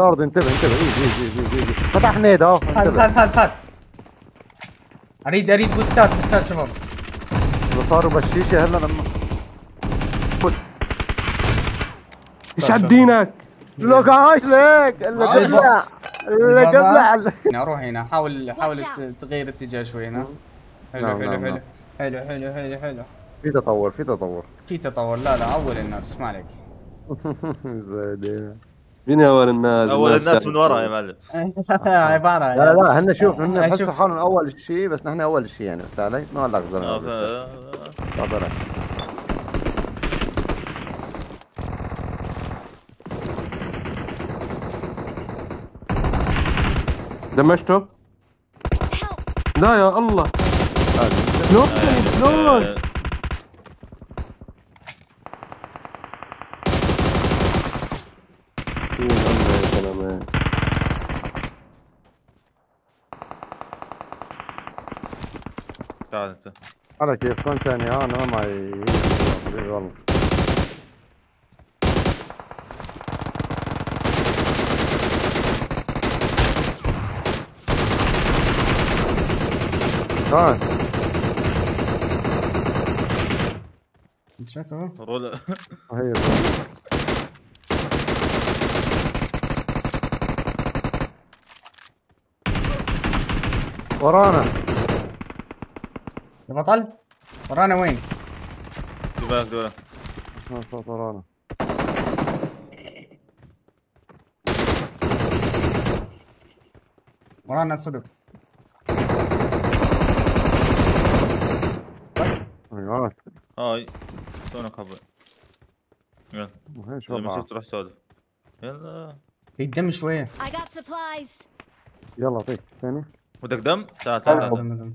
الارض. انتبه انتبه. ايدي فتح نيد اهو. خد اريد بوستات شباب. صاروا بشيشه هلا لما فوت. ايش عدينك؟ لو قعاش ليك اللي قبلع اللي قبلع. هنا روح هنا، حاول تغير اتجاه شوي هنا. حلو حلو حلو حلو حلو حلو حلو. في تطور في تطور في تطور. لا اول الناس ما عليك. مين اول الناس؟ اول الناس من ورا يا معلم. عباره لا احنا شوف احنا هسه حالنا اول شيء، بس نحن اول شيء يعني فهمت علي؟ ما لك زلمه. دمجته؟ لا يا الله نوكل. تعال انت على كيف كان ثاني. انا معي والله تعال شكله رول. هي ورانا يا بطل. ورانا وين؟ دوبك صوت ورانا. ورانا صدق. هاي تونا كبر. يلا لما شفت روح سودا. يلا الدم شوية. يلا طيب ثاني. بدك دم؟ تعال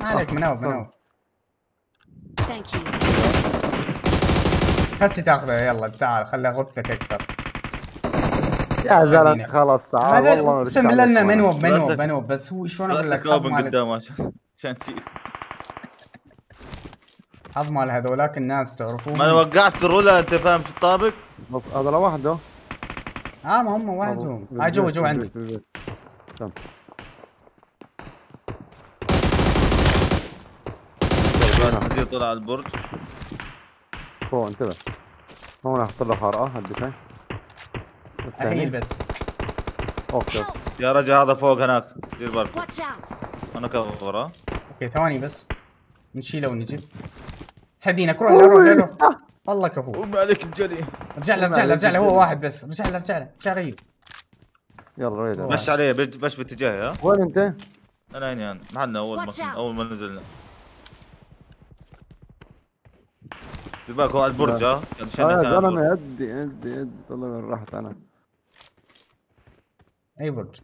عليك منوب. ثانك يو. هسه تاخذه. يلا تعال خلي اغثك اكثر. يا زلمه خلاص تعال والله اقسم بالله انه منوب بس هو شلون اقول لك اوبن قدام عشان تشيل حظ مال هذولاك الناس تعرفون. ما وقعت الرولة انت فاهم شو الطابق؟ هذا لوحده. ما هم وحدهم. هاي جوا عندي. تمام حديد طلع على البرج فوق. انتبه هون احط له حرقه. هديك هي بس اوكي يا رجل. هذا فوق هناك دير بالك. انا كفر وراه. اوكي ثواني بس نشيله ونجيب. تسعدينك. روح والله كفو. قوم عليك الجري. ارجع له هو واحد بس. ارجع له يلا مش عليه بش باتجاهي. ها وين انت؟ انا هنا محلنا اول ما نزلنا. بالك هو على البرج. يا زلمه ادي والله وين رحت انا. اي برج؟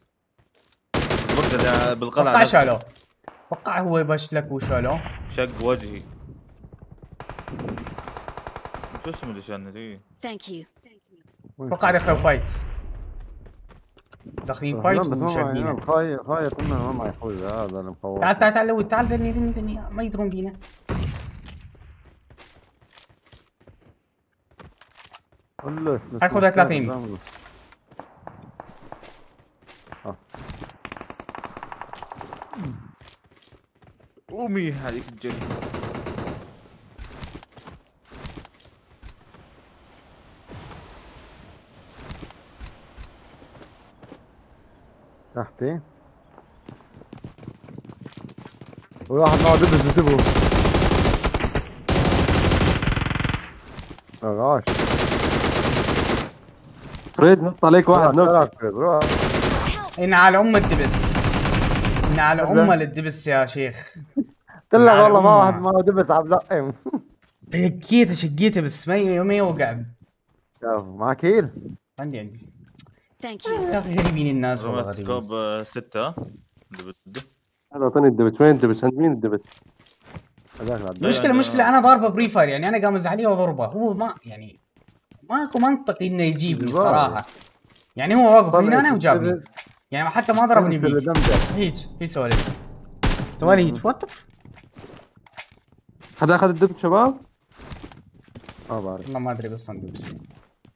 البرج بالقلعه. وقع شالوه. وقع هو بشلك وشالوه. شق وجهي. شو اسمه اللي شالنا ذي؟ ثانك يو. وقع دخلوا فايت. داخلين فايت ومشاكلين. خايف انه ما يفوز هذا المفوز. تعال لو تعال دني ما يدرون بينا. هاخذها 30. قومي هذيك الجري. تحتي وواحد قاعد يدبس يدبه. غاش فريد نط عليك واحد. نط ان على ام الدبس. ان على ام الدبس يا شيخ. طلع والله ما واحد ما دبس عم لقم. شقيته بس ما يوقع. معك هيل؟ عندي ثانك يو. يا اخي جايبين الناس والله. سكوب 6 دبت. هذا اعطاني الدبت. وين الدبت؟ عند مين الدبت؟ المشكلة انا ضاربه بري فاير، يعني انا قام ازعليه واضربه، هو ما يعني ماكو منطقي انه يجيبني صراحة. يعني هو وقف هنا انا وجابني، يعني حتى ما ضربني بيه. هيج في سواليف توالي هيج وات. حد اخذ الدبت شباب؟ ما بعرف والله ما ادري بالصندوق.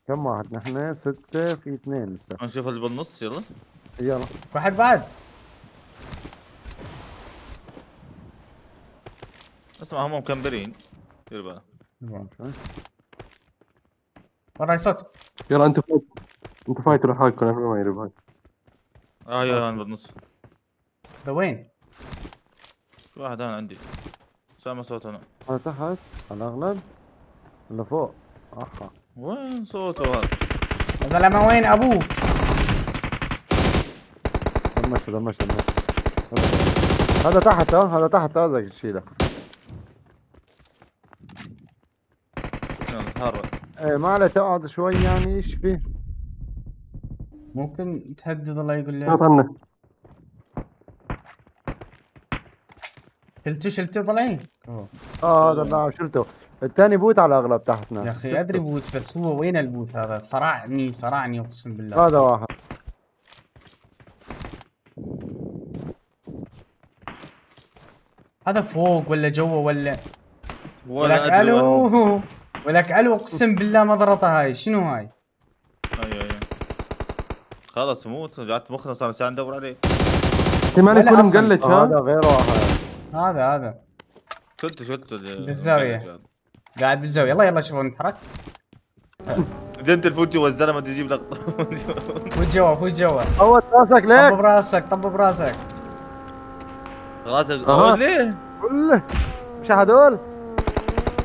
كم واحد نحن؟ 6 في 2 لسه. نشوف اللي بالنص يلا. يلا واحد بعد. اسمع هم مكمبرين دير بالك. وراي صوت. يلا انتوا فايتوا، انتوا فايتوا لحالكم، احنا ما يدري بهاي. يلا انا بالنص. ده وين؟ في واحد انا عندي. سامع صوت انا. هذا تحت على الاغلب ولا فوق؟ احا وين صوته هذا؟ يا زلمه وين ابوك؟ دمشت دمشت دمشت. هذا تحت هذا تحت هذا شيله. ايه ما عليه تقعد شوي يعني ايش فيه؟ ممكن تهدد الله يقول لي طنه شلته شلته طلعين؟ هذا اللاعب شلته، الثاني بوت على الاغلب تحتنا يا اخي ادري بوت بس هو وين البوت هذا؟ صرعني صرعني اقسم بالله. هذا واحد هذا فوق ولا جوا ولا الو ولك الو اقسم بالله ما ضرطه هاي شنو هاي؟ ايوه ايوه خلص موت رجعت مخنا صار ساعة ندور عليه. انت مالك كله مقلج ها؟ هذا غيره هذا شلته بالزاوية قاعد بالزاوية. يلا يلا شوفوا نتحرك. جنت الفوت جوا الزلمة بدي يجيب لقطة. فوت جوا فوت جوا. فوت راسك ليك؟ طب براسك طب براسك راسك. ليه؟ كله مش هدول.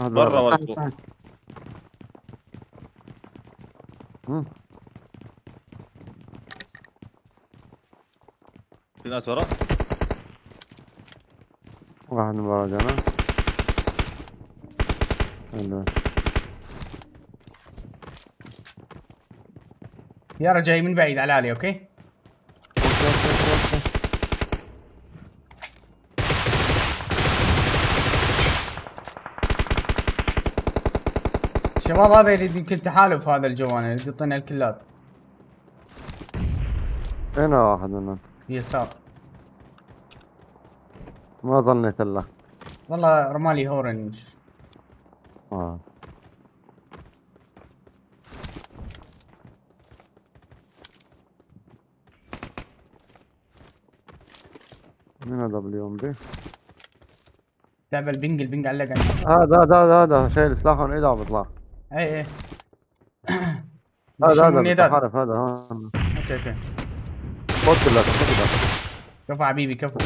برا ولا فوق؟ في ناس ورا؟ واحد من ورا جانا. يا رجل جاي من بعيد على علي اوكي؟ الشباب هذا يريد يمكن تحالف هذا الجوان يريد يعطينا الكلات. هنا واحد منهم يسار ما ظنيت الا والله رمالي هورنج. من هذا اليوم بي؟ لعبة البنج البنج علق هذا شايل سلاحه من ايده عم بيطلع. اي اي هذا عارف هذا اوكي اوكي فوت لك كفو حبيبي كفو.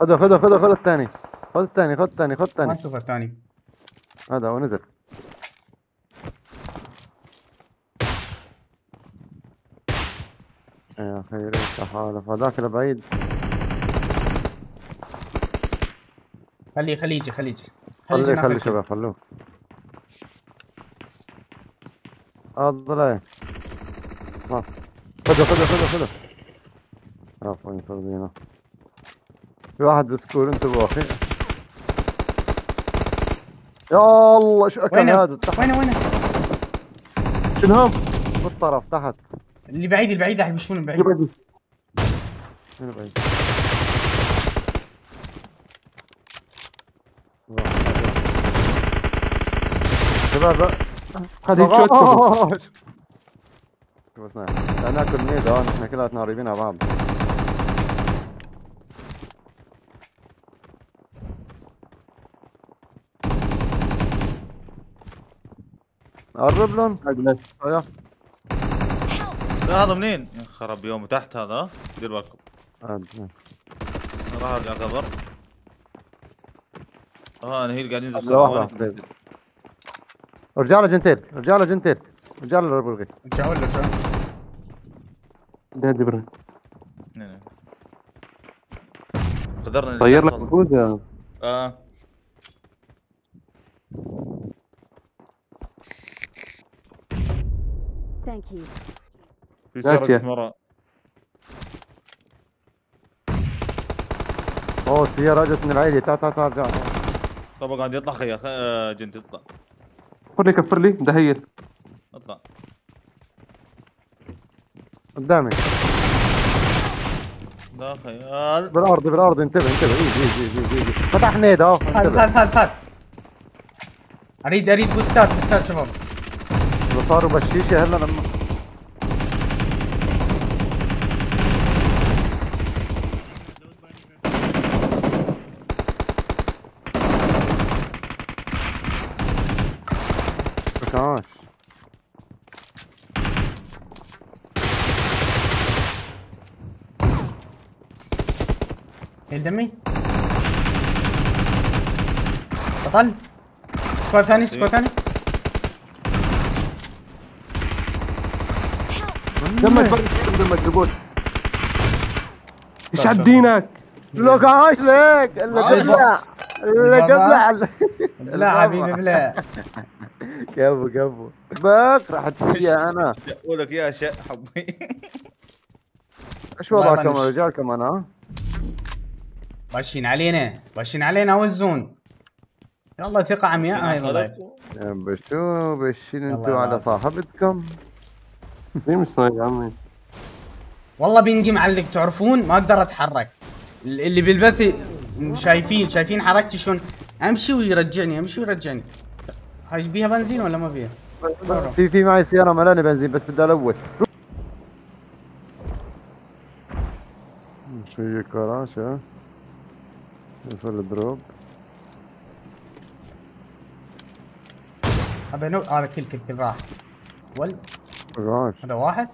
خذها خذها خذها خذ الثاني خذ الثاني خذ الثاني خذ الثاني. ما اشوف الثاني هذا هو نزل. يا اخي ريت احالف هذاك البعيد. خليه خليه يجي خليه يجي خليه خليه شباب خلوه. اضلع خذه خذه خذه خذه. عفوا يفرضينا في واحد بسكور انتبهوا اخي. يا الله شو اكل هذا تحت. وينه وينه؟ شنهم؟ بالطرف تحت اللي بعيد البعيد راح يمشون بعيد. وين بعيد؟ شباب خذ هيدشوت. شوف اسمع انا ناكل ميد نحن كلنا قريبين على بعض. قرب لهم هذا منين؟ يا خرب يومه تحت هذا، دير بالكم. راح ارجع كفر. انا هي اللي قاعدين ينزلون. ارجع له جنتين، ارجع له جنتين، ارجع له ربع الغيط. انت اقول لك نادي برا. قدرنا طير لك وجوده. في سيارة اسمراء. اوه السيارة اجت من العيلة، تعال تعال تعال تعال. طب قاعد يطلع خيا جنت اطلع. كفر لي كفر لي دهيل. اطلع. قدامي. لا خيال. بالارض بالارض انتبه انتبه ايجي ايجي ايجي. فتح نيد اهو. خال خال خال خال. اريد اريد بوستات بوستات شباب. صاروا بشيشة هلا لما كاش قدامي بطل سكواد ثاني سكواد ثاني دمج دمج دمج ايش عدينك؟ لو قاعد لك الا قبلع الا قبلع لا حبيبي بلا كفو كفو باك راح اتفيا انا اقول لك يا شق حبي ايش وضعك يا رجال كمان ها؟ ماشيين علينا ماشيين علينا اول زون يلا ثقة عمياء هاي والله بشو بشين انتم على صاحبتكم مين مش صاير يا عمي؟ والله بينجي معلق تعرفون ما اقدر اتحرك اللي بالبث شايفين شايفين حركتي شلون امشي ويرجعني امشي ويرجعني هاي بيها بنزين ولا ما بيها؟ في معي سيارة ملانة بنزين بس بدي الوت شو هي كراش ها؟ يوصل الدروب ابي نو هذا كل كل كل راح ول هذا واحد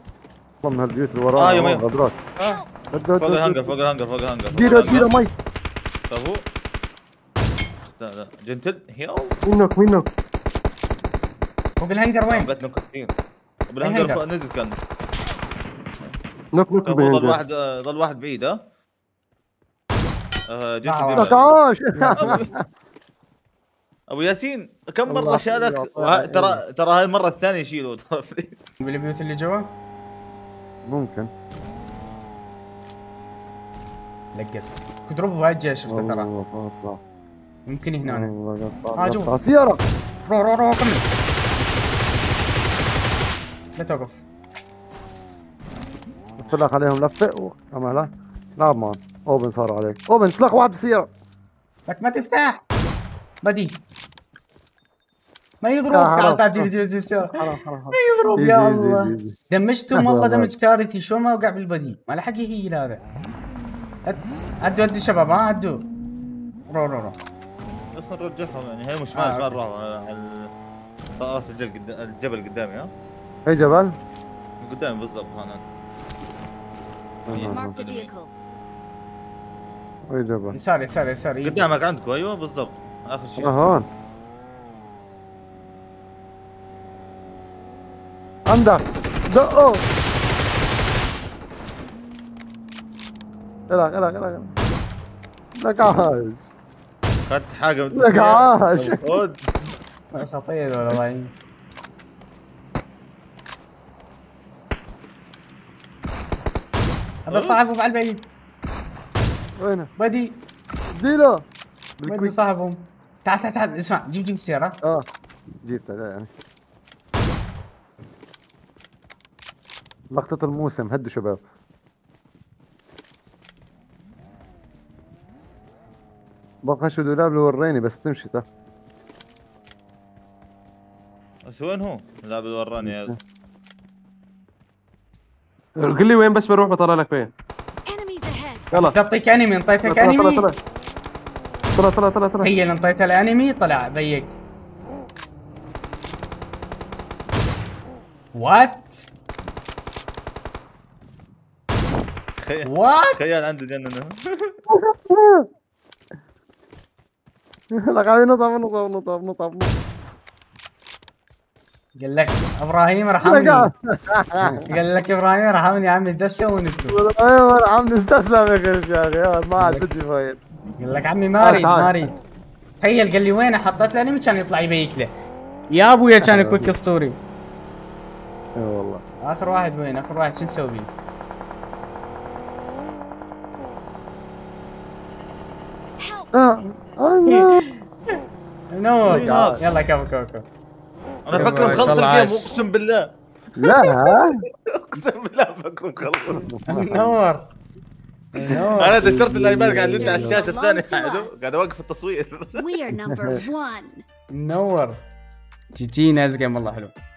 والله من هالبيوت اللي وراه يمين غدرات فوق الهنجر فوق الهنجر فوق الهنجر ديره ديره مي طب هو جنتل هيل وينك وينك فوق الهنجر وين؟ بتنك كثير بالهنجر فوق نزل كان نوك نوك ضل واحد بعيد ها جنتل تعال ابو ياسين كم مره شالك ترى هاي المره الثانيه يشيله ترى فريز بالبيوت اللي جوا ممكن لقيت كنت ربو بهاي الجهه شفته ترى ممكن هنا ها جوا سياره روح روح روح كمل لا توقف لف لك عليهم لفه وعملها لعب معهم اوبن صار عليك اوبن سلاح واحد بالسياره لك ما تفتح بدي ما يضرب تعال تعال جيب جيب جيب سوا ما يضرب يا الله دمجتهم والله دمج كارثي شو ما وقع بالبدي ما لحق يهيل هذا عدوا عدوا شباب ها عدوا روح روح روح بس نرجعهم يعني هي مش مال راحوا على راس الجبل قدامي ها اي جبل قدامي بالضبط هنا اي جبل يسار يسار يسار قدامك عندكم ايوه بالضبط اخر شيء هون عندك دقه العب العب العب لك عاش خدت حاجه لك عاش خد مش هطير ولا بعيد هذا صاحبهم على البعيد وينه؟ بدي اديله بدي صاحبهم تعال تعال تعال اسمع جيب جيب السيارة جبتها لا يعني لقطة الموسم هدوا شباب بقى شو دولاب اللي وريني بس تمشي ترى بس وين هو؟ الدولاب اللي وراني هذا قل لي وين بس بروح بطلع لك وين يلا تعطيك انمي انطيتك انمي طلع طلع طلع طلع تخيل انطيته الانمي طلع بيك وات تخيل عنده جنن لا قاعدين نطب قال لك ابراهيم ارحمني قال لك ابراهيم ارحمني يا عم الدسه ونتو ايوه يا عم استسلم يا اخي يا اخي ما عاد بدي فايد قال لك عمي ما اريد ما اريد تخيل قال لي وين حطيت له انمي كان يطلع يبيك له يا ابويا كان كويك اسطوري اي والله اخر واحد وين اخر واحد شو نسوي بيه؟ نو يلا كفو كفو كفو انا فكر مخلص الجيم اقسم بالله لا اقسم بالله فكر مخلص منور منور انا دشرت الايباد قاعد انت على الشاشه الثانيه قاعد اوقف التصوير منور تجي نازقه والله حلو.